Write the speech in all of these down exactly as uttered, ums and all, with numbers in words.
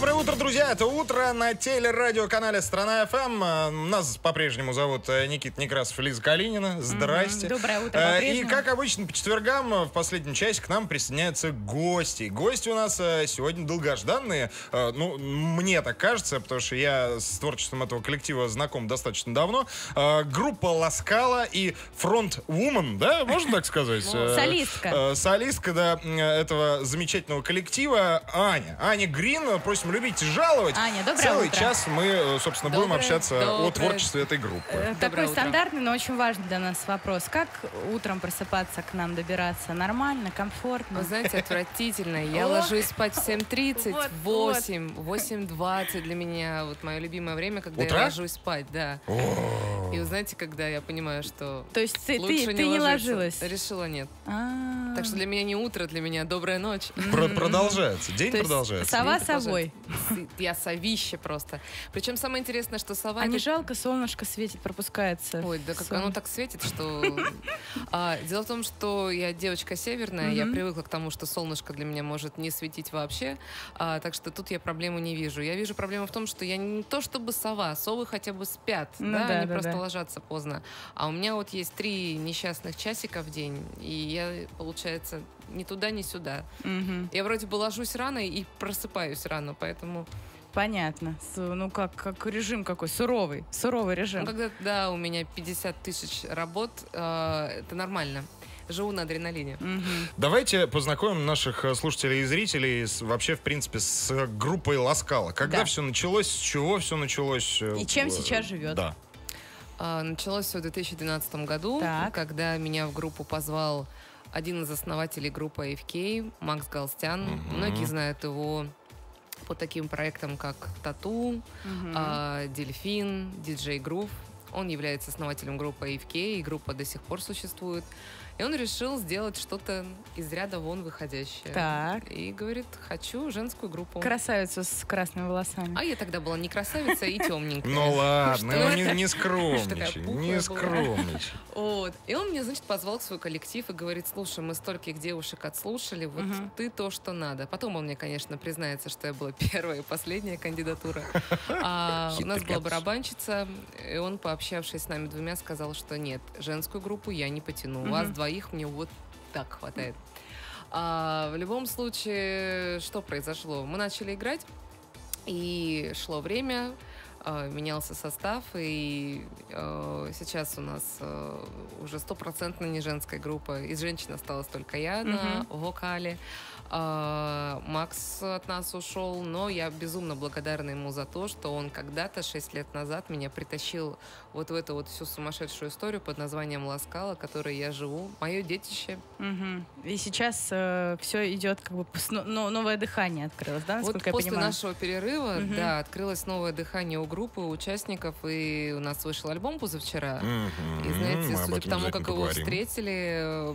Доброе утро, друзья! Это утро на телерадиоканале «Страна ФМ». Нас по-прежнему зовут Никита Некрасов, Лиза Калинина. Здрасте. Mm-hmm. Доброе утро, по-прежнему. И, как обычно, по четвергам в последнем часе к нам присоединяются гости. Гости у нас сегодня долгожданные. Ну, мне так кажется, потому что я с творчеством этого коллектива знаком достаточно давно. Группа «Ласкала» и «Фронт-вумен», да? Можно так сказать? Солистка. Солистка, да, этого замечательного коллектива Аня. Аня Грин, просто любить и жаловать. Аня, Целый утро. час мы, собственно, доброе, будем общаться доброе. о творчестве этой группы. Э, такой утро. стандартный, но очень важный для нас вопрос. Как утром просыпаться, к нам добираться? Нормально, комфортно? Вы знаете, отвратительно. Я О! ложусь спать в семь тридцать, вот, восемь, вот. восемь двадцать для меня. Вот мое любимое время, когда Утра? я ложусь спать. Да. О! И вы знаете, когда я понимаю, что То есть ты, лучше ты, не, ты не ложилась? Решила нет. А-а-а. Так что для меня не утро, для меня добрая ночь. Про- продолжается. День То продолжается. Сова совой. Я совище просто. Причем самое интересное, что сова... А не жалко, солнышко светит, пропускается. Ой, да как оно так светит, что... Дело в том, что я девочка северная, я привыкла к тому, что солнышко для меня может не светить вообще, так что тут я проблему не вижу. Я вижу проблему в том, что я не то чтобы сова, совы хотя бы спят, они просто ложатся поздно. А у меня вот есть три несчастных часика в день, и я, получается... ни туда, ни сюда. Угу. Я вроде бы ложусь рано и просыпаюсь рано, поэтому... Понятно. Ну, как, как режим какой, суровый, суровый режим. Ну, когда, да, у меня пятьдесят тысяч работ, э, это нормально. Живу на адреналине. Mm-hmm. Давайте познакомим наших слушателей и зрителей с, вообще, в принципе, с группой «Ласкала». Когда да. все началось, с чего все началось? И чем сейчас живет. Да. Началось все в две тысячи двенадцатом году, так. когда меня в группу позвал один из основателей группы эй эф кей, Макс Галстян. Mm-hmm. Многие знают его по таким проектам, как «Тату», mm-hmm. э, «Дельфин», «Диджей Грув». Он является основателем группы эй эф кей, и группа до сих пор существует. И он решил сделать что-то из ряда вон выходящее. Так. И говорит, хочу женскую группу. Красавицу с красными волосами. А я тогда была не красавица и темненькая. Ну ладно, не скромничай, не скромничай. И он меня, значит, позвал в свой коллектив и говорит, слушай, мы стольких девушек отслушали, вот ты то, что надо. Потом он мне, конечно, признается, что я была первая и последняя кандидатура. У нас была барабанщица, и он, пообщавшись с нами двумя, сказал, что нет, женскую группу я не потяну. У вас два их мне вот так хватает. А, в любом случае, что произошло? Мы начали играть, и шло время, а, менялся состав, и а, сейчас у нас а, уже стопроцентно не женская группа. Из женщин осталась только я на вокале. А, Макс от нас ушел, но я безумно благодарна ему за то, что он когда-то, шесть лет назад, меня притащил вот в эту вот всю сумасшедшую историю под названием «Ласкала», в которой я живу, мое детище. Угу. И сейчас э, все идет, как бы, но, новое дыхание открылось, да, насколько вот я после понимаю? Нашего перерыва, угу. да, открылось новое дыхание у группы, у участников, и у нас вышел альбом позавчера. Угу. И, знаете, Мы судя по тому, как поговорим. его встретили,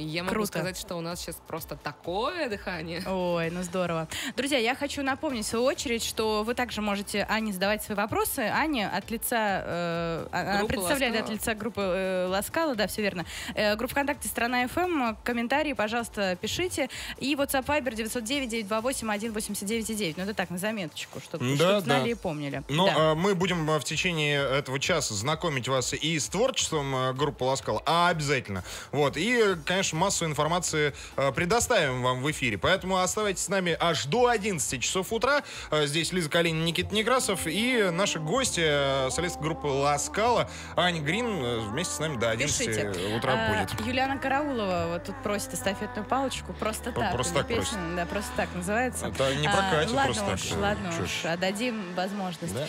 я могу Круто. сказать, что у нас сейчас просто такое дыхание. Ой, ну здорово. Друзья, я хочу напомнить в свою очередь, что вы также можете Ане задавать свои вопросы. Аня от лица, э, она представляет Ласкала. от лица группы э, «Ласкала», да, все верно. Э, группа ВКонтакте «Страна ФМ», комментарии, пожалуйста, пишите. И WhatsApp Viber девять ноль девять девять два восемь один восемь девять девять. Ну это так, на заметочку, чтобы да, да. знали и помнили. Но да. э, мы будем в течение этого часа знакомить вас и с творчеством группы «Ласкала», а обязательно. Вот. И, конечно, массу информации предоставим вам в эфире. Поэтому оставайтесь с нами аж до одиннадцати часов утра. Здесь Лиза Калинина, Никита Некрасов и наши гости, солистка группы «Ласкала» Аня Грин вместе с нами до одиннадцати утра а, будет. Юлиана Караулова вот тут просит эстафетную палочку. Просто так. Просто так просит. Да, просто так называется. Это не прокатит. А, ладно просто уж, так. ладно Чушь. уж. Отдадим возможность. Да?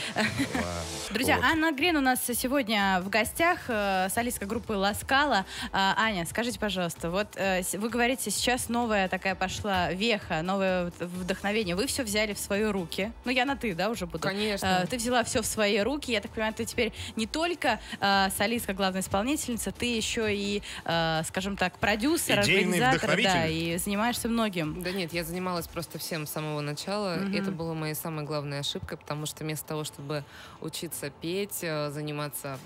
Друзья, вот. Анна Грин у нас сегодня в гостях, солистка группы «Ласкала». Аня, скажите, пожалуйста, вот вы говорите, сейчас новая такая пошла веха, новое вдохновение. Вы все взяли в свои руки. Ну, я на «ты», да, уже буду. Конечно. А, ты взяла все в свои руки. Я так понимаю, ты теперь не только а, солистка, главная исполнительница, ты еще и, а, скажем так, продюсер, идейный организатор. Да, и занимаешься многим. Да нет, я занималась просто всем с самого начала. Угу. Это была моя самая главная ошибка, потому что вместо того, чтобы учиться петь, заниматься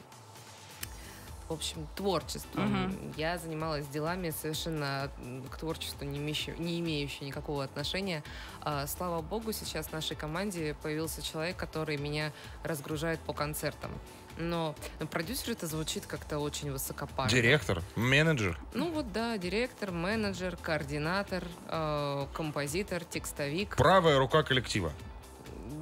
в общем, творчеством. Угу. Я занималась делами, совершенно к творчеству не имеющие, не имеющие никакого отношения. А, слава богу, сейчас в нашей команде появился человек, который меня разгружает по концертам. Но, но продюсер — это звучит как-то очень высокопарно. Директор, менеджер? Ну вот да, директор, менеджер, координатор, э, композитор, текстовик. Правая рука коллектива.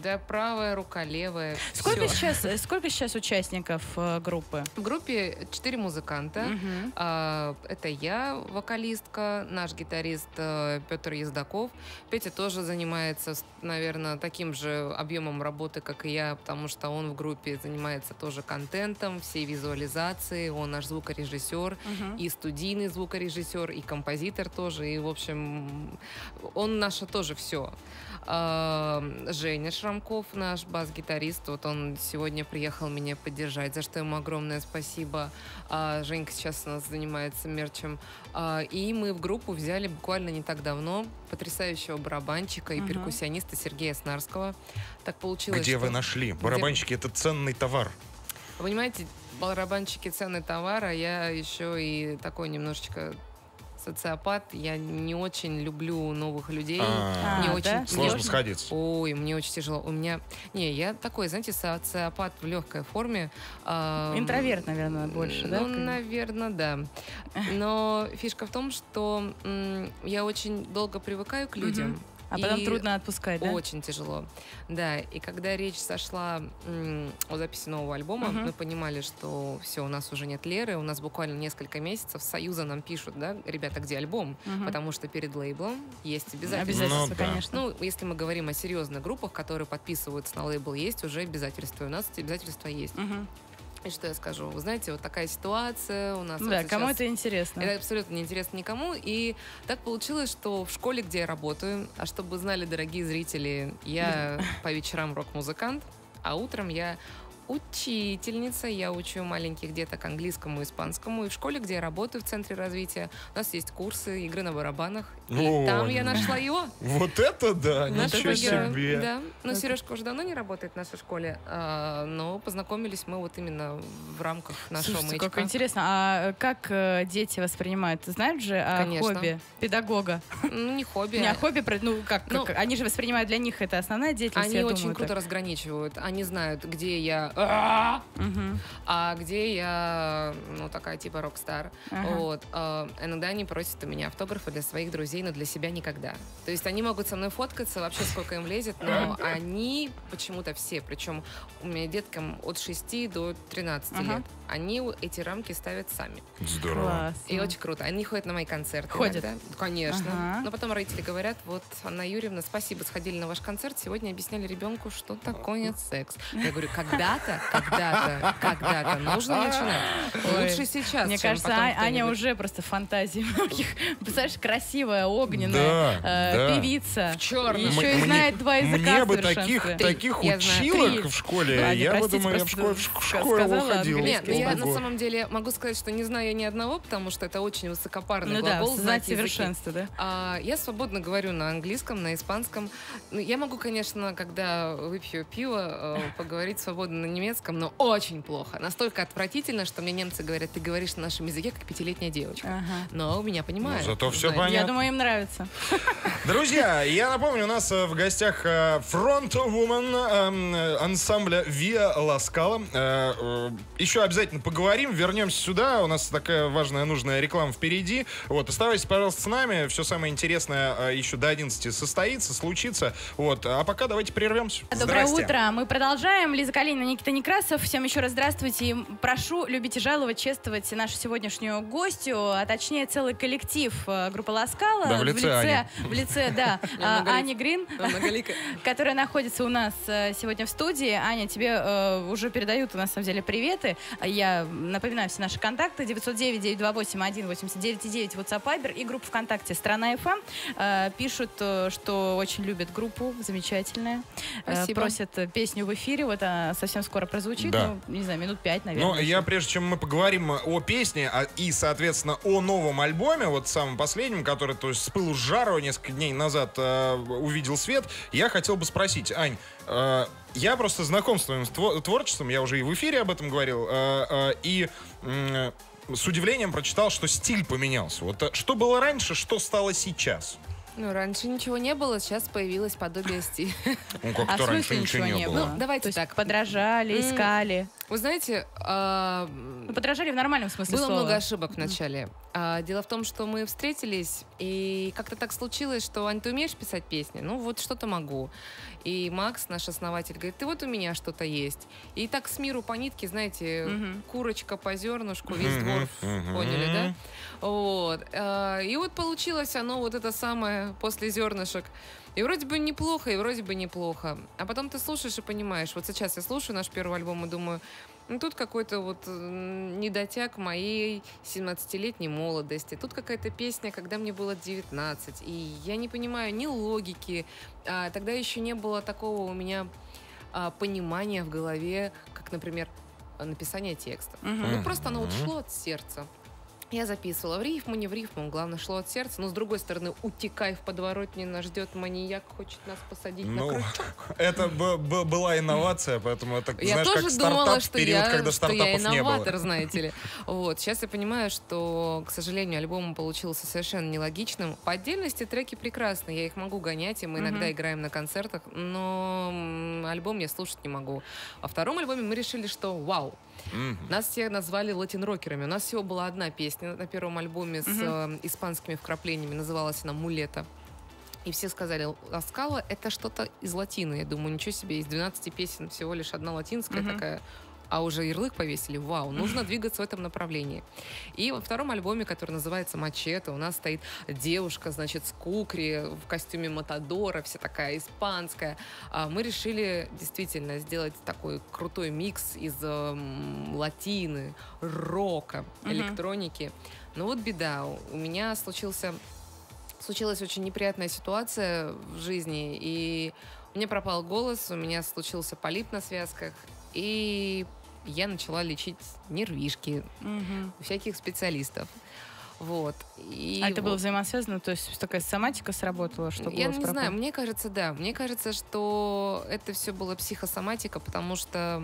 Да, правая рука, левая. Сколько сейчас, сколько сейчас участников э, группы? В группе четыре музыканта. Угу. Э, это я, вокалистка, наш гитарист э, Пётр Яздаков. Петя тоже занимается, наверное, таким же объемом работы, как и я, потому что он в группе занимается тоже контентом, всей визуализацией. Он наш звукорежиссер, угу. и студийный звукорежиссер, и композитор тоже. И, в общем, он наше тоже все. Э, Женя Шрамков. Шрамков, наш бас-гитарист, вот он сегодня приехал меня поддержать, за что ему огромное спасибо. А, Женька сейчас у нас занимается мерчем. А, и мы в группу взяли буквально не так давно потрясающего барабанщика и uh-huh. перкуссиониста Сергея Снарского. Так получилось. Где что... вы нашли? Барабанщики — это ценный товар. Вы понимаете, барабанщики — ценный товар, а я еще и такой немножечко... социопат, я не очень люблю новых людей. А-а-а. Мне а, очень... да? Сложно мне... сходиться. Ой, мне очень тяжело. У меня... Не, я такой, знаете, социопат в легкой форме. Интроверт, наверное, больше, да? Ну, наверное, да. Но фишка в том, что я очень долго привыкаю к людям. А потом и трудно отпускать, да? Очень тяжело. Да, и когда речь сошла о записи нового альбома, uh-huh. мы понимали, что все, у нас уже нет Леры, у нас буквально несколько месяцев Союза нам пишут, да, ребята, где альбом? Uh-huh. Потому что перед лейблом есть обязательства. Обязательства, ну, конечно. Да. Ну, если мы говорим о серьезных группах, которые подписываются на лейбл, есть уже обязательства. У нас эти обязательства есть. Uh-huh. И что я скажу? Вы знаете, вот такая ситуация у нас... Да, вот кому сейчас... это интересно? Это абсолютно не интересно никому. И так получилось, что в школе, где я работаю, а чтобы знали, дорогие зрители, я по вечерам рок-музыкант, а утром я учительница. Я учу маленьких деток английскому, испанскому. И в школе, где я работаю, в Центре развития, у нас есть курсы игры на барабанах. И о, там я нашла его. Вот это да, ничего себе. Да. Ну, Сережка уже давно не работает в нашей школе, а, но познакомились мы вот именно в рамках нашего маячка. Слушайте, как интересно. А как дети воспринимают? Знают же о Конечно. Хобби педагога? Ну, не хобби. Не, а хобби, ну, как, ну, как? Они же воспринимают, для них это основная деятельность. Они очень думаю, круто так. разграничивают. Они знают, где я... Uh-huh. А где я, ну, такая типа рок-стар. Uh-huh. Вот. Э, иногда они просят у меня автографы для своих друзей, но для себя никогда. То есть они могут со мной фоткаться вообще сколько им лезет, но uh-huh. они почему-то все, причем у меня деткам от шести до тринадцати uh-huh. лет, они эти рамки ставят сами. Здорово. Классно. И очень круто. Они ходят на мои концерты. Ходят? Иногда. Конечно. Uh-huh. Но потом родители говорят, вот, Анна Юрьевна, спасибо, сходили на ваш концерт, сегодня объясняли ребенку, что такое секс. Я говорю, когда-то Когда-то, когда-то нужно начинать. Ой, лучше сейчас. Мне кажется, потом Аня уже просто фантазии многих. Представляешь, красивая, огненная да, э, да. певица. В черном. Еще и знает два языка. Мне бы таких, таких училок в школе. Ладно, я бы, думаю, я в школе, в школе уходила. Нет, ну я на самом деле могу сказать, что не знаю я ни одного, потому что это очень высокопарный ну глагол. Да, знать совершенство, да? А, я свободно говорю на английском, на испанском. Я могу, конечно, когда выпью пиво, поговорить свободно на немецком. немецком, но очень плохо. Настолько отвратительно, что мне немцы говорят, ты говоришь на нашем языке, как пятилетняя девочка. Ага. Но меня понимают. Ну, зато все знают. Понятно. Я думаю, им нравится. Друзья, я напомню, у нас в гостях фронтвумен ансамбля Виа Ласкала. Еще обязательно поговорим, вернемся сюда. У нас такая важная, нужная реклама впереди. Вот, оставайтесь, пожалуйста, с нами. Все самое интересное еще до одиннадцати состоится, случится. Вот. А пока давайте прервемся. Доброе утро. Мы продолжаем. Лиза Калинина, Никита Некрасов. Всем еще раз здравствуйте. И прошу любить и жаловать, чествовать нашу сегодняшнюю гостью, а точнее целый коллектив группы Ласкала. Да, в лице, в лице, в лице да, Ани Грин, которая находится у нас сегодня в студии. Аня, тебе уже передают, у нас, на самом деле, приветы. Я напоминаю все наши контакты. девять ноль девять, девять два восемь, один восемь девять девять, WhatsApp, Viber и группа ВКонтакте «Страна эф эм». Пишут, что очень любят группу, замечательная. Просят песню в эфире. Вот совсем скоро скоро прозвучит, да. Ну, не знаю, минут пять, наверное. Но еще. Я, прежде чем мы поговорим о песне а, и, соответственно, о новом альбоме, вот самом последнем, который, то есть, с пылу с жару несколько дней назад э, увидел свет, я хотел бы спросить, Ань, э, я просто знаком с твоим твор творчеством, я уже и в эфире об этом говорил, э, э, и... Э, с удивлением прочитал, что стиль поменялся. Вот что было раньше, что стало сейчас? Ну, раньше ничего не было, сейчас появилось подобие стиля. Ну, как-то раньше ничего не было. Ну, давайте так. Подражали, искали. Вы знаете... Подражали в нормальном смысле слова. Было много ошибок вначале. Дело в том, что мы встретились, и как-то так случилось, что, Ань, ты умеешь писать песни? Ну, вот что-то могу. И Макс, наш основатель, говорит, ты вот у меня что-то есть. И так с миру по нитке, знаете, курочка по зернышку, весь двор, поняли, да? Вот. И вот получилось оно вот это самое после зернышек. И вроде бы неплохо, и вроде бы неплохо. А потом ты слушаешь и понимаешь. Вот сейчас я слушаю наш первый альбом и думаю, ну тут какой-то вот недотяг моей семнадцатилетней молодости. Тут какая-то песня, когда мне было девятнадцать. И я не понимаю ни логики. А тогда еще не было такого у меня а, понимания в голове, как, например, написание текста. Mm-hmm. Ну просто оно вот шло от сердца. Я записывала в рифму, не в рифму, главное, шло от сердца. Но, с другой стороны, утекай в подворотне, нас ждет маньяк, хочет нас посадить ну, на крючок. Это была инновация, поэтому это, я знаешь, тоже как стартап думала, в период, что когда стартапов я, что я не было. Я инноватор, знаете ли. Вот, сейчас я понимаю, что, к сожалению, альбом получился совершенно нелогичным. По отдельности треки прекрасны, я их могу гонять, и мы иногда mm-hmm. играем на концертах, но альбом я слушать не могу. Во втором альбоме мы решили, что вау, Mm-hmm. нас все назвали латинрокерами. У нас всего была одна песня на первом альбоме mm-hmm. с э, испанскими вкраплениями. Называлась она «Мулета». И все сказали, Ласкала — это что-то из латины. Я думаю, ничего себе, из двенадцати песен всего лишь одна латинская mm-hmm. такая. А уже ярлык повесили. Вау, нужно mm-hmm. двигаться в этом направлении. И во втором альбоме, который называется «Мачете», у нас стоит девушка, значит, с кукри, в костюме матадора, вся такая испанская. А мы решили действительно сделать такой крутой микс из э, латины, рока, mm-hmm. электроники. Но вот беда, у меня случился, случилась очень неприятная ситуация в жизни, и у меня пропал голос, у меня случился полип на связках, и я начала лечить нервишки угу. у всяких специалистов. Вот. И а вот. Это было взаимосвязано? То есть такая соматика сработала? Что я не пропал? Знаю, мне кажется, да. Мне кажется, что это все было психосоматика, потому что...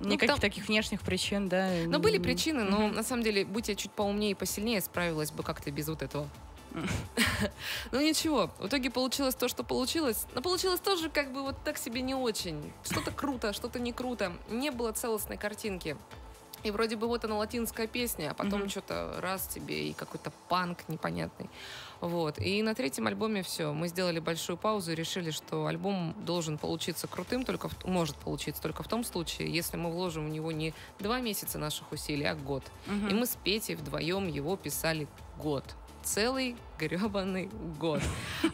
Ну, никаких там... таких внешних причин, да? Ну, были причины, но угу. на самом деле, будь я чуть поумнее и посильнее, справилась бы как-то без вот этого. Ну ничего, в итоге получилось то, что получилось. Но получилось тоже как бы вот так себе не очень. Что-то круто, что-то не круто. Не было целостной картинки. И вроде бы вот она латинская песня, а потом mm-hmm. что-то раз тебе и какой-то панк непонятный. Вот. И на третьем альбоме все. Мы сделали большую паузу и решили, что альбом должен получиться крутым, только в... может получиться только в том случае, если мы вложим в него не два месяца наших усилий, а год. Mm-hmm. И мы с Петей вдвоем его писали год. Целый гребаный год.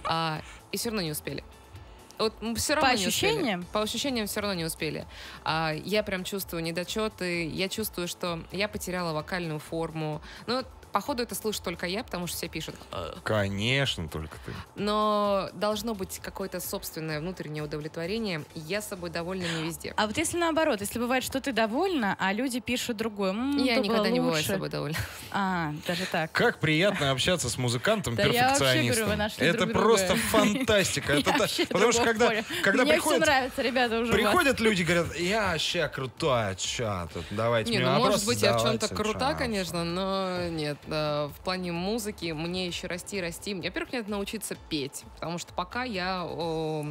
А, и все равно не успели. Вот, все равно по не ощущениям? Успели. По ощущениям все равно не успели. А, я прям чувствую недочеты. Я чувствую, что я потеряла вокальную форму. Но походу это слышу только я, потому что все пишут. Конечно, только ты. Но должно быть какое-то собственное внутреннее удовлетворение. Я с собой довольна не везде. А вот если наоборот, если бывает, что ты довольна, а люди пишут другое. М-м, я никогда лучше. Не бываю с собой довольна. А, даже так. Как приятно общаться с музыкантом, перфекционистом. Это просто фантастика. Потому что когда приходят люди, говорят, я вообще крутая, чат. Давайте мне вопрос. Может быть, я в чем-то крута, конечно, но нет. В плане музыки мне еще расти, расти. Во-первых, мне надо научиться петь, потому что пока я, о,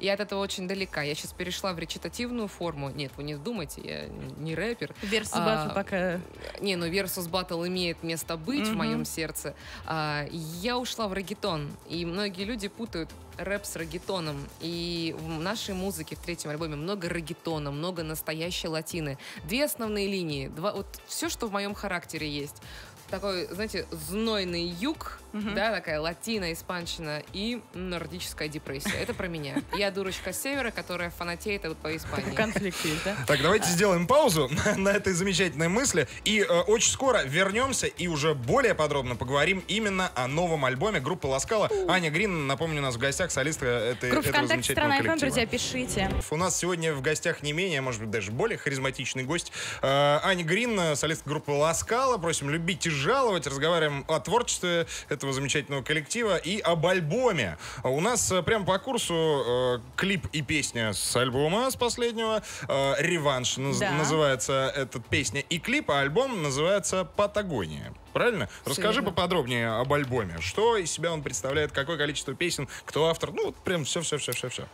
я от этого очень далека. Я сейчас перешла в речитативную форму. Нет, вы не думайте, я не рэпер. Версус батл а, пока... Не, ну версус батл имеет место быть mm-hmm. в моем сердце. А, я ушла в реггетон, и многие люди путают рэп с реггетоном. И в нашей музыке в третьем альбоме много реггетона, много настоящей латины. Две основные линии, два, вот все, что в моем характере есть. Такой, знаете, знойный юг угу. да, такая латина, испанщина и нордическая депрессия. Это про меня. Я дурочка с севера, которая фанатеет вот по Испании. Конфликт есть, да? Так, давайте сделаем паузу на этой замечательной мысли и э, очень скоро вернемся и уже более подробно поговорим именно о новом альбоме группы Ласкала. Аня Грин, напомню, у нас в гостях солистка этой, этого замечательного «Страна коллектива». Друзья, пишите. У нас сегодня в гостях не менее, может быть, даже более харизматичный гость. Э, Аня Грин, солистка группы Ласкала. Просим любить и жаловать. Разговариваем о творчестве этого замечательного коллектива и об альбоме. У нас прямо по курсу э, клип и песня с альбома, с последнего. Э, «Реванш» наз да. называется эта песня и клип, а альбом называется «Патагония». Правильно? Все Расскажи верно. поподробнее об альбоме. Что из себя он представляет, какое количество песен, кто автор. Ну, вот прям все-все-все-все-все.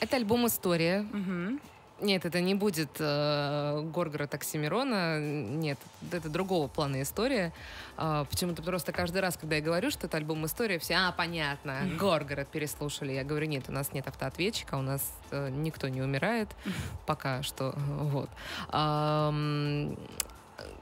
Это альбом «История». Угу. Нет, это не будет э, Горгород Оксимирона. Нет, это другого плана история. Э, почему-то просто каждый раз, когда я говорю, что это альбом «История», все, а, понятно, mm-hmm. Горгород переслушали. Я говорю, нет, у нас нет автоответчика, у нас э, никто не умирает mm-hmm. пока что. Вот. Э,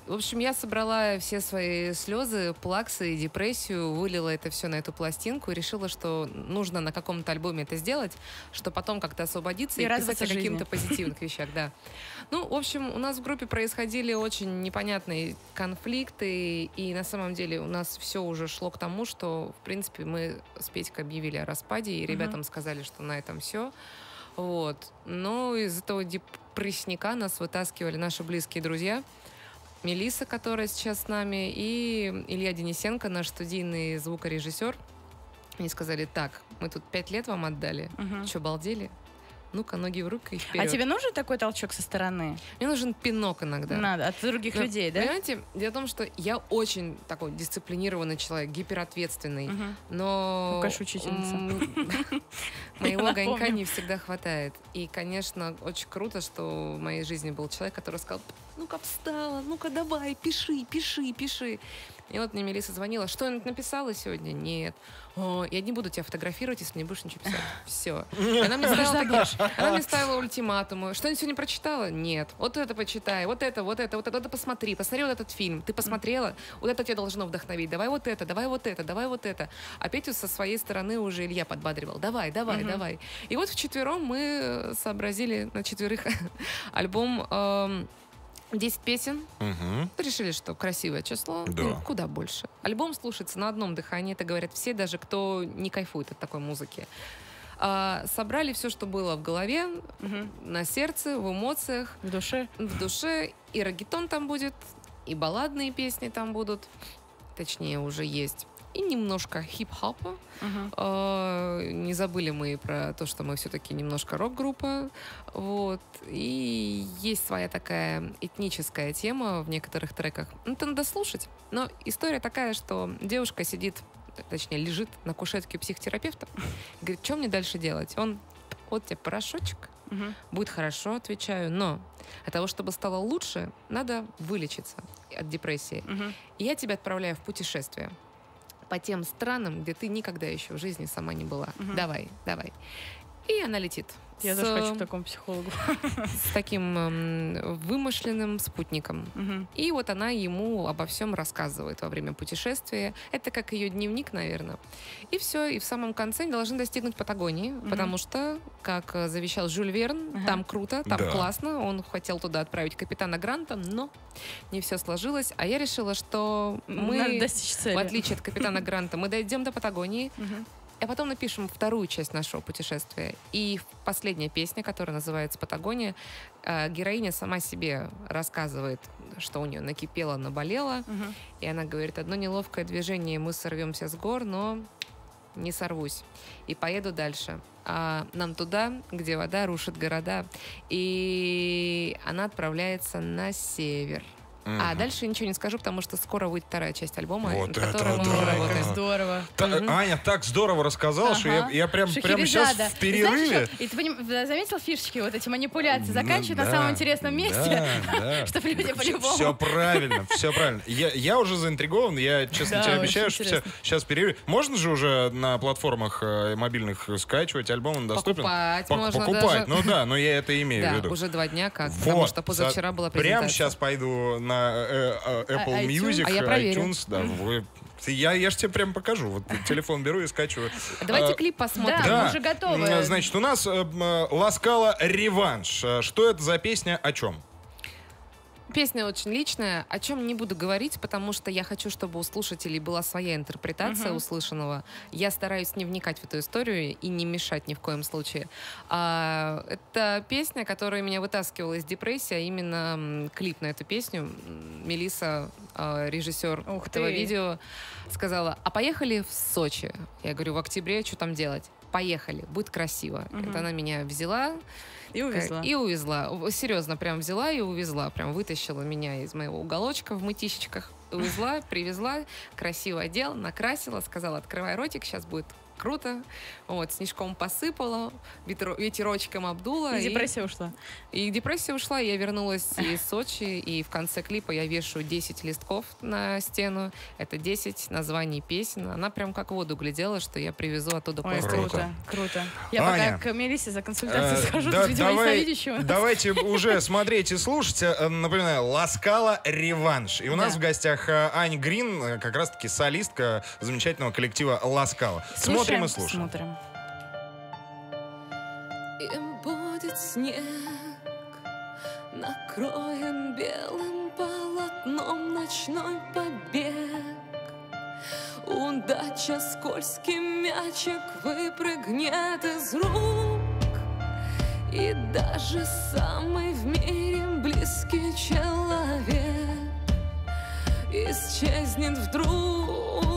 В общем, я собрала все свои слезы, плаксы и депрессию, вылила это все на эту пластинку и решила, что нужно на каком-то альбоме это сделать, что потом как-то освободиться и, и писать о каких-то позитивных вещах, да. Ну, в общем, у нас в группе происходили очень непонятные конфликты, и на самом деле у нас все уже шло к тому, что, в принципе, мы с Петькой объявили о распаде, и ребятам сказали, что на этом все. Вот. Но из этого депрессника нас вытаскивали наши близкие друзья. Мелисса, которая сейчас с нами, и Илья Денисенко, наш студийный звукорежиссер. Они сказали, так, мы тут пять лет вам отдали, угу. что, балдели? Ну-ка, ноги в руки и вперед. А тебе нужен такой толчок со стороны? Мне нужен пинок иногда. Надо, от других Но, людей, да? Понимаете, дело в том, что я очень такой дисциплинированный человек, гиперответственный. Угу. Но... Ну, конечно, учительница. Моего огонька не всегда хватает. И, конечно, очень круто, что в моей жизни был человек, который сказал, ну-ка, встала, ну-ка, давай, пиши, пиши, пиши. И вот мне Мелисса звонила, что я написала сегодня? Нет. О, я не буду тебя фотографировать, если не будешь ничего писать. Все. Она мне ставила, она мне ставила ультиматумы. Что я сегодня прочитала? Нет. Вот это почитай, вот это, вот это, вот это, вот это посмотри. Посмотри вот этот фильм. Ты посмотрела? Вот это тебя должно вдохновить. Давай вот это, давай вот это, давай вот это. А Петю со своей стороны уже Илья подбадривал. Давай, давай, угу. давай. И вот вчетвером мы сообразили на четверых альбом... Эм, десять песен. Угу. Решили, что красивое число. Да. Ну, куда больше. Альбом слушается на одном дыхании. Это говорят все, даже кто не кайфует от такой музыки. А, собрали все, что было в голове, угу. на сердце, в эмоциях. В душе. В душе. И реггетон там будет, и балладные песни там будут. Точнее, уже есть. И немножко хип-хопа. Uh-huh. uh, не забыли мы про то, что мы все-таки немножко рок-группа. Вот. И есть своя такая этническая тема в некоторых треках. Ну, это надо слушать. Но история такая, что девушка сидит, точнее, лежит на кушетке психотерапевта. Говорит, что мне дальше делать? Он, вот тебе порошочек. Uh-huh. Будет хорошо, отвечаю. Но для того, чтобы стало лучше, надо вылечиться от депрессии. Uh-huh. И я тебя отправляю в путешествие по тем странам, где ты никогда еще в жизни сама не была. Угу. Давай, давай. И она летит. Я даже хочу к такому психологу. С таким э, вымышленным спутником. Угу. И вот она ему обо всем рассказывает во время путешествия. Это как ее дневник, наверное. И все. И в самом конце они должны достигнуть Патагонии. Угу. Потому что, как завещал Жюль Верн, угу. там круто, там да. классно. Он хотел туда отправить капитана Гранта, но не все сложилось. А я решила, что мы, в отличие от капитана Гранта, мы дойдем до Патагонии. Угу. А потом напишем вторую часть нашего путешествия. И последняя песня, которая называется «Патагония», героиня сама себе рассказывает, что у нее накипело, наболело. Угу. И она говорит, одно неловкое движение, мы сорвемся с гор, но не сорвусь. И поеду дальше. А нам туда, где вода рушит города. И она отправляется на север. А дальше ничего не скажу, потому что скоро выйдет вторая часть альбома, вот на которой мы уже работаем. Здорово. Та, угу. Аня так здорово рассказала, ага. что я, я прям, прям сейчас в перерыве. И, знаешь, и ты поним... заметил фишечки, вот эти манипуляции заканчивают да, на самом интересном месте, чтобы люди по-любому... Все правильно, все правильно. Я уже заинтригован, я честно тебе обещаю, что сейчас перерыве. Можно же уже на платформах мобильных скачивать альбом, он доступен? Покупать можно даже. Покупать, ну да, но я это имею в виду. Уже два дня как, потому что позавчера была презентация. Прямо сейчас пойду на Apple Music, iTunes, да, вы Я, я же тебе прям покажу. Вот телефон беру и скачиваю. Давайте а, клип посмотрим. Да, да. Уже готовы. Значит, у нас э, Ласкала «Реванш». Что это за песня? О чем? Песня очень личная, о чем не буду говорить, потому что я хочу, чтобы у слушателей была своя интерпретация uh-huh. услышанного. Я стараюсь не вникать в эту историю и не мешать ни в коем случае. А, это песня, которая меня вытаскивала из депрессии, а именно клип на эту песню. Мелисса, режиссер Ух этого ты. видео, сказала: «А поехали в Сочи». Я говорю: «В октябре, что там делать?» «Поехали, будет красиво». Uh-huh. Это она меня взяла. И увезла. И увезла. Серьезно, прям взяла и увезла. Прям вытащила меня из моего уголочка в мытищечках. Увезла, привезла, красиво одела, накрасила, сказала: «Открывай ротик, сейчас будет круто». Вот, снежком посыпала, ветер, ветерочком обдула. И, и депрессия ушла. И депрессия ушла. Я вернулась из Сочи, и в конце клипа я вешу десять листков на стену. Это десять названий песен. Она прям как в воду глядела, что я привезу оттуда пластик. Круто, круто. Я Аня, пока к Мелиссе за консультацией э, схожу. Да, видимо, давай, давайте уже смотреть и слушать. Напоминаю, Ласкала «Реванш». И у нас в гостях Аня Грин, как раз-таки солистка замечательного коллектива Ласкала. Смотрим. И слушаем. Смотрим. Им будет снег накроен белым полотном ночной побег. Удача скользкий мячик выпрыгнет из рук, и даже самый в мире близкий человек исчезнет вдруг.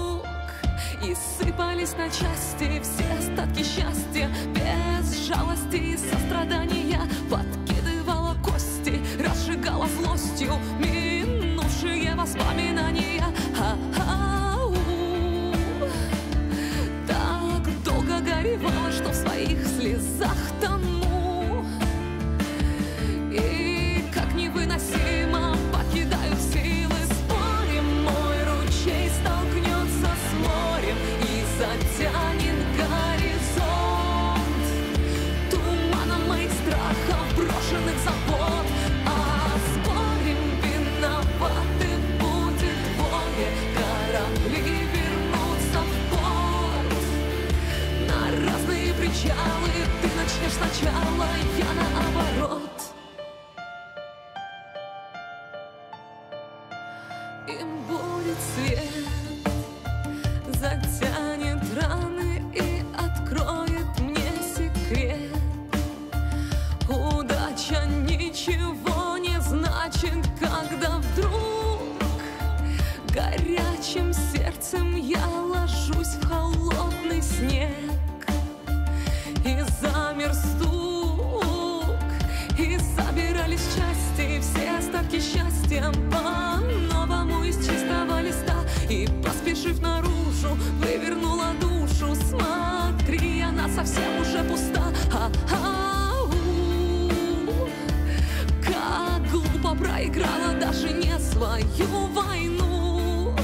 И сыпались на части все остатки счастья, без жалости и сострадания. Подкидывала кости, разжигала злостью минувшие воспоминания. А-а-у. Так долго горевала, что в своих слезах тону. И как невыносимо покидаю силы. Спорим, мой ручей столкнется с морем и затянет горизонт туманом моих страхов, брошенных забот. А спорим, виноваты будет двое, корабли вернутся в порт. На разные причалы ты начнешь сначала, я наоборот. Им будет свет, затянет раны и откроет мне секрет. Удача ничего не значит, когда вдруг горячим сердцем я ложусь в холодный снег. И замер стук, и собирались части, все остатки счастья по-новому из чистого листа. И поспешив наружу, вывернула душу. Смотри, она совсем уже пуста. А-а-у. Как глупо проиграла даже не свою войну.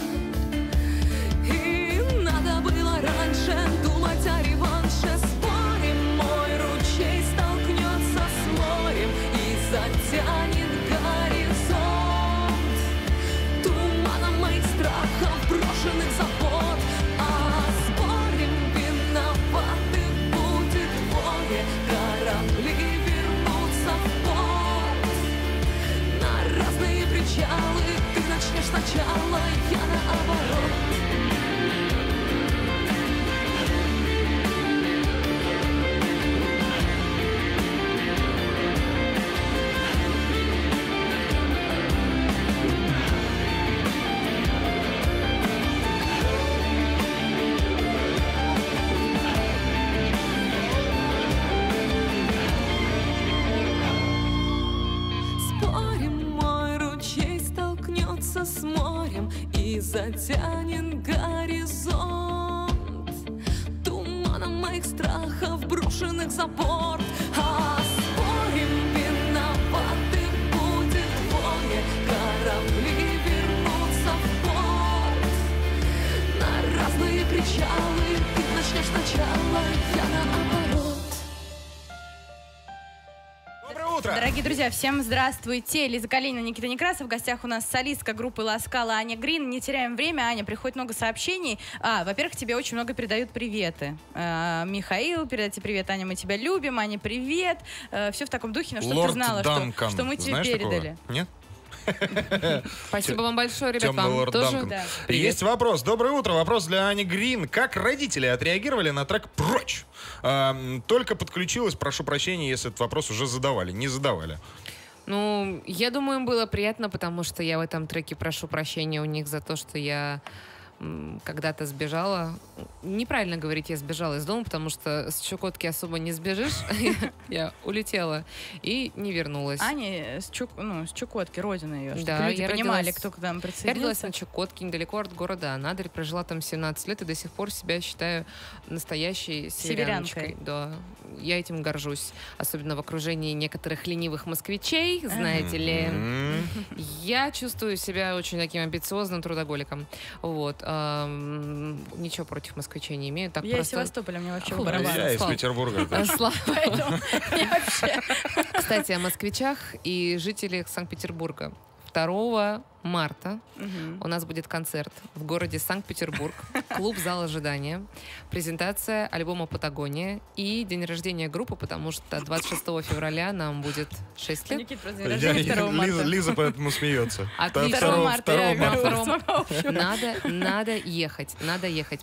И надо было раньше думать о реванше. Спорим, мой ручей столкнется с морем и затянет горизонт моих страхов, брошенных забот. А спорим, виноваты будет двое, корабли вернутся в порт. На разные причалы ты начнешь сначала, я наоборот. С морем и затянет горизонт туманом моих страхов, брошенных за борт. А спорим, виноваты будет двое, корабли вернутся в порт. На разные причалы ты начнешь сначала, я наоборот. утро! Дорогие друзья, всем здравствуйте! Лиза Калинина, Никита Некрасов. В гостях у нас солистка группы «Ласкала» Аня Грин. Не теряем время, Аня, приходит много сообщений. А, во-первых, тебе очень много передают приветы. А, Михаил, передайте привет, Аня, мы тебя любим. Аня, привет. А, все в таком духе, но чтобы ты знала, что, что мы тебе Знаешь передали. Такого? Нет? Спасибо вам большое, ребят. Вам тоже. Да. Есть вопрос. Доброе утро. Вопрос для Ани Грин. Как родители отреагировали на трек «Прочь»? Э, только подключилась. Прошу прощения, если этот вопрос уже задавали. Не задавали. Ну, я думаю, им было приятно, потому что я в этом треке прошу прощения у них за то, что я когда-то сбежала. Неправильно говорить, я сбежала из дома, потому что с Чукотки особо не сбежишь. Я улетела и не вернулась. Аня с Чукотки, родина ее. Да, я понимали, кто к нам присоединился. Я родилась на Чукотке, недалеко от города Анадырь. Прожила там семнадцать лет и до сих пор себя считаю настоящей северянкой. Да, я этим горжусь. Особенно в окружении некоторых ленивых москвичей, знаете ли. Я чувствую себя очень таким амбициозным трудоголиком. Вот. Эм, ничего против москвичей не имею. Так я просто... из Севастополя, мне вообще барабан. Я из Петербурга. Кстати, о москвичах и жителях Санкт-Петербурга. второго марта угу. у нас будет концерт в городе Санкт-Петербург. Клуб «Зал ожидания». Презентация альбома «Патагония» и день рождения группы, потому что двадцать шестого февраля нам будет шесть лет. Никит, просто день рождения второго марта. Лиза, Лиза поэтому смеется. Надо ехать, надо ехать.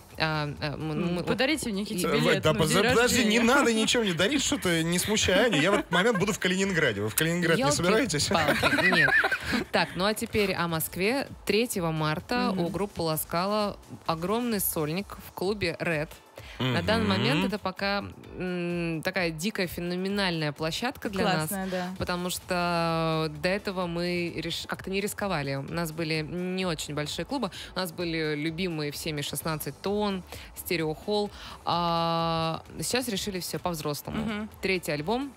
Подарите Никите билет. Подожди, не надо ничего не дарить, что-то не смущай Аню. Я в этот момент буду в Калининграде. Вы в Калининград не собираетесь? Нет. Так, ну а теперь о Москве. третьего марта mm-hmm. у группы «Ласкала» огромный сольник в клубе Red. Mm-hmm. На данный момент это пока м, такая дикая феноменальная площадка для Классная, нас, да. потому что до этого мы реш... как-то не рисковали. У нас были не очень большие клубы, у нас были любимые всеми шестнадцать тонн, «Стереохолл». А сейчас решили все по-взрослому. Mm-hmm. Третий альбом.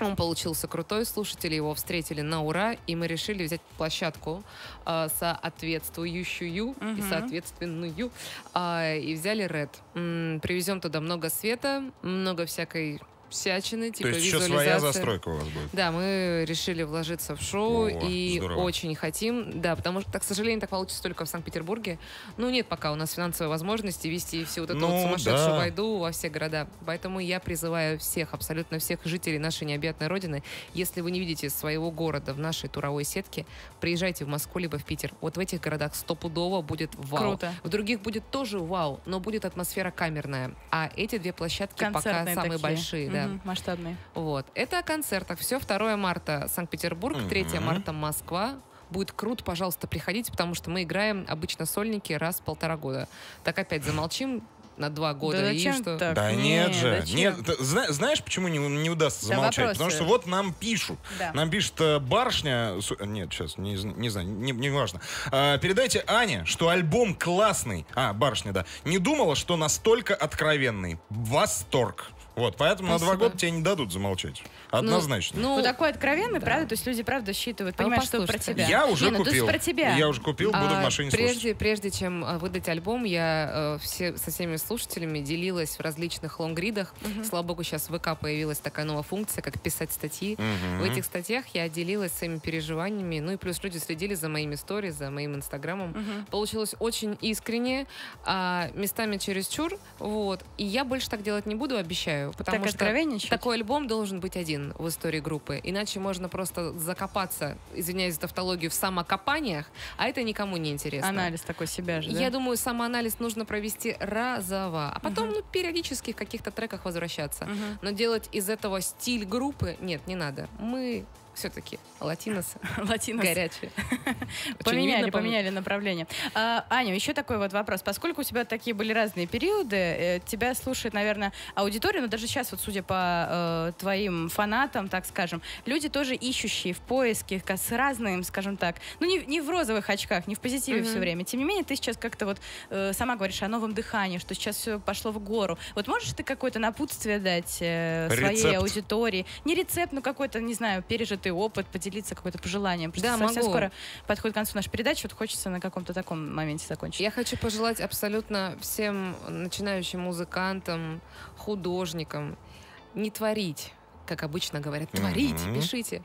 Он получился крутой, слушатели его встретили на ура, и мы решили взять площадку э, соответствующую uh-huh. и соответственную, э, и взяли Red. М-м, привезем туда много света, много всякой всячины, типа То есть еще своя застройка у вас будет? Да, мы решили вложиться в шоу. О, и здорово. Очень хотим, да, потому что, так, к сожалению, так получится только в Санкт-Петербурге. Ну, нет пока у нас финансовой возможности вести всю вот эту ну, вот сумасшедшую да. войду во все города. Поэтому я призываю всех, абсолютно всех жителей нашей необъятной родины, если вы не видите своего города в нашей туровой сетке, приезжайте в Москву либо в Питер. Вот в этих городах стопудово будет вау. Круто. В других будет тоже вау, но будет атмосфера камерная. А эти две площадки Концертные пока самые такие. большие. Да. Mm-hmm, масштабные. Вот. Это о концертах. Все второго марта Санкт-Петербург, mm-hmm. третьего марта Москва. Будет круто, пожалуйста, приходите, потому что мы играем обычно сольники раз в полтора года. Так опять замолчим на два года. Да, и что... да нет, нет же. Нет, знаешь, почему не, не удастся замолчать? Да, потому что вот нам пишут. Да. Нам пишет барышня... Нет, сейчас, не, не знаю, не, не важно. А, передайте Ане, что альбом классный. А, барышня, да. Не думала, что настолько откровенный. Восторг. Вот, поэтому Спасибо. на два года тебе не дадут замолчать. Однозначно. Ну, ну, ну такой откровенный, да. правда? То есть люди, правда, считывают, понимают, что про тебя. Я уже не, купил. Ну, про тебя. Я уже купил, а, буду в машине прежде, слушать. Прежде чем выдать альбом, я э, все, со всеми слушателями делилась в различных лонгридах. Угу. Слава богу, сейчас в ВК появилась такая новая функция, как писать статьи. Угу. В этих статьях я делилась своими переживаниями. Ну и плюс люди следили за моими историями, за моим инстаграмом. Угу. Получилось очень искренне, а, местами чересчур. Вот. И я больше так делать не буду, обещаю. Потому так что такой альбом должен быть один в истории группы. Иначе можно просто закопаться, извиняюсь за тавтологию, в самокопаниях, а это никому не интересно. Анализ такой себя же, да? Я думаю, самоанализ нужно провести разово, а потом угу. ну, периодически в каких-то треках возвращаться. Угу. Но делать из этого стиль группы нет, не надо. Мы... Все-таки латиносы. Латиносы. Горячие. Поменяли, поменяли направление. А, Аня, еще такой вот вопрос. Поскольку у тебя такие были разные периоды, тебя слушает, наверное, аудитория, но даже сейчас, вот судя по э, твоим фанатам, так скажем, люди тоже ищущие, в поиске, с разным, скажем так, ну не, не в розовых очках, не в позитиве mm-hmm. все время. Тем не менее, ты сейчас как-то вот э, сама говоришь о новом дыхании, что сейчас все пошло в гору. Вот можешь ты какое-то напутствие дать э, своей рецепт. аудитории? Не рецепт, но какой-то, не знаю, пережит опыт, поделиться какой-то пожеланием. Потому да, что совсем могу. Скоро подходит к концу наша передача, вот хочется на каком-то таком моменте закончить. Я хочу пожелать абсолютно всем начинающим музыкантам, художникам не творить. как обычно говорят, творите, mm-hmm. пишите,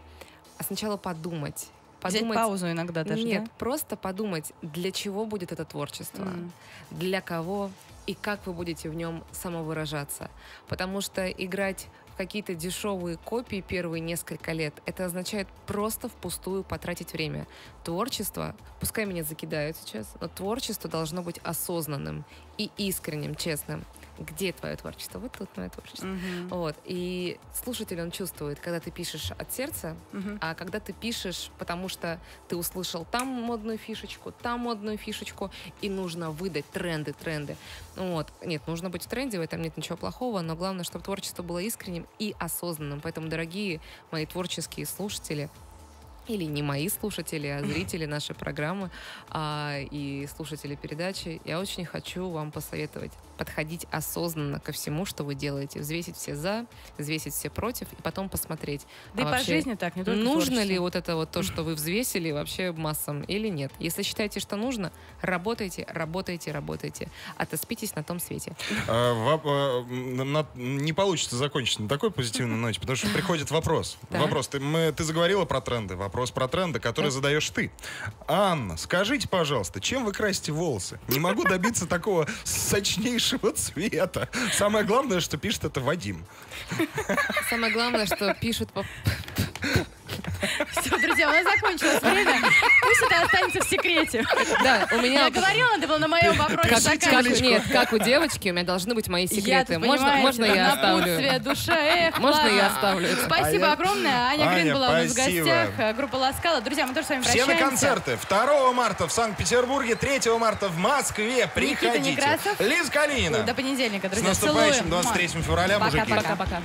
а сначала подумать. Подумать. Взять паузу иногда даже, Нет, да? просто подумать, для чего будет это творчество, mm. для кого и как вы будете в нем самовыражаться. Потому что играть в какие-то дешевые копии первые несколько лет, это означает просто впустую потратить время. Творчество, пускай меня закидают сейчас, но творчество должно быть осознанным и искренним, честным. Где твое творчество? Вот тут мое творчество. Uh-huh. Вот. И слушатель, он чувствует, когда ты пишешь от сердца, uh-huh. а когда ты пишешь, потому что ты услышал там модную фишечку, там модную фишечку, и нужно выдать тренды, тренды. Вот. Нет, нужно быть в тренде, в этом нет ничего плохого, но главное, чтобы творчество было искренним и осознанным. Поэтому, дорогие мои творческие слушатели, или не мои слушатели, а зрители нашей программы а, и слушатели передачи, я очень хочу вам посоветовать подходить осознанно ко всему, что вы делаете. Взвесить все за, взвесить все против, и потом посмотреть. Да а и по жизни так, не только нужно творчество. Ли вот это вот то, что вы взвесили вообще массам или нет? Если считаете, что нужно, работайте, работайте, работайте. Отоспитесь на том свете. Не получится закончить на такой позитивной ноте, потому что приходит вопрос. Вопрос. Ты заговорила про тренды. Вопрос про тренды, который задаешь ты. Анна, скажите, пожалуйста, чем вы красите волосы? Не могу добиться такого сочнейшего цвета. Самое главное, что пишет это Вадим. Самое главное, что пишет... Все, друзья, у нас закончилось время. Пусть это останется в секрете. Да, у меня... Я говорила, это было на моем вопросе. Как, как, нет, как у девочки, у меня должны быть мои секреты. Я, можно можно я оставлю? Душа, эх, можно ладно. я оставлю? Спасибо а огромное. Аня, Аня Грин была спасибо. у нас в гостях. Группа «Ласкала». Друзья, мы тоже с вами Все прощаемся. Все на концерты. второго марта в Санкт-Петербурге, третьего марта в Москве. Приходите. Никита Некрасов. Лиза Калинина. До понедельника, друзья. С наступающим двадцать третьего февраля, пока, мужики. Пока-пока.